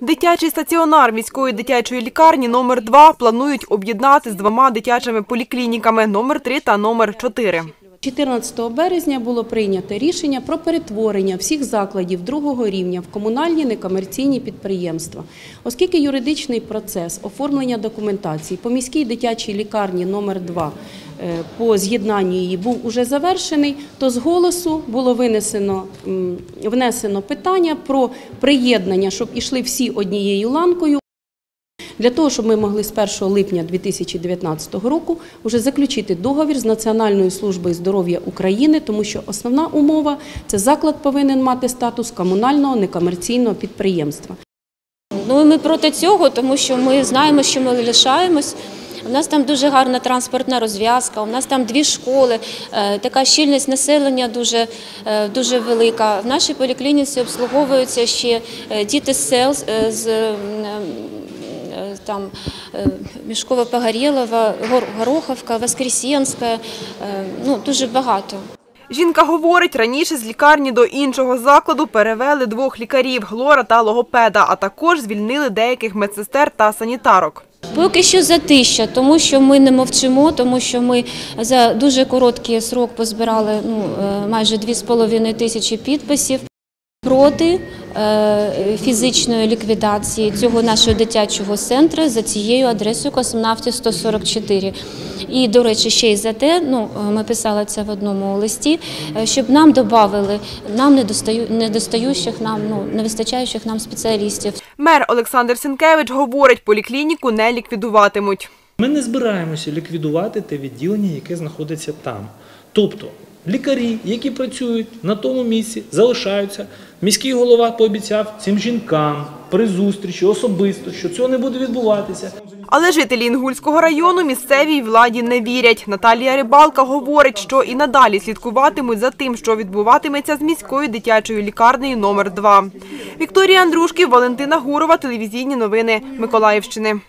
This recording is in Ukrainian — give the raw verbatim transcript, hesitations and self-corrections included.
Дитячий стаціонар міської дитячої лікарні номер два планують об'єднати з двома дитячими поліклініками номер три та номер чотири. чотирнадцятого березня було прийнято рішення про перетворення всіх закладів другого рівня в комунальні некомерційні підприємства. Оскільки юридичний процес оформлення документації по міській дитячій лікарні номер два по з'єднанню її був уже завершений, то з голосу було винесено, внесено питання про приєднання, щоб ішли всі однією ланкою. Для того, щоб ми могли з першого липня дві тисячі дев'ятнадцятого року вже заключити договір з Національною службою здоров'я України, тому що основна умова – це заклад повинен мати статус комунального некомерційного підприємства. Ну, ми проти цього, тому що ми знаємо, що ми лишаємось. У нас там дуже гарна транспортна розв'язка, у нас там дві школи, така щільність населення дуже, дуже велика. В нашій поліклініці обслуговуються ще діти з сел, з... там Мішково-Погорєлова, Гороховка, Воскрес'янська, ну, дуже багато. Жінка говорить, раніше з лікарні до іншого закладу перевели двох лікарів – лора та логопеда, а також звільнили деяких медсестер та санітарок. Поки що затища, тому що ми не мовчимо, тому що ми за дуже короткий строк позбирали ну, майже дві з половиною тисячі підписів проти фізичної ліквідації цього нашого дитячого центру за цією адресою Космонавтів сто сорок чотири. І, до речі, ще й за те, ну, ми писали це в одному листі, щоб нам додали нам недостаю, недостаючих нам, ну, невистачаючих нам спеціалістів. Мер Олександр Сенкевич говорить, поліклініку не ліквідуватимуть. Ми не збираємося ліквідувати те відділення, яке знаходиться там. Тобто, лікарі, які працюють на тому місці, залишаються. Міський голова пообіцяв цим жінкам при зустрічі особисто, що цього не буде відбуватися. Але жителі Інгульського району місцевій владі не вірять. Наталія Рибалка говорить, що і надалі слідкуватимуть за тим, що відбуватиметься з міською дитячою лікарнею номер два. Вікторія Андрушків, Валентина Гурова, телевізійні новини Миколаївщини.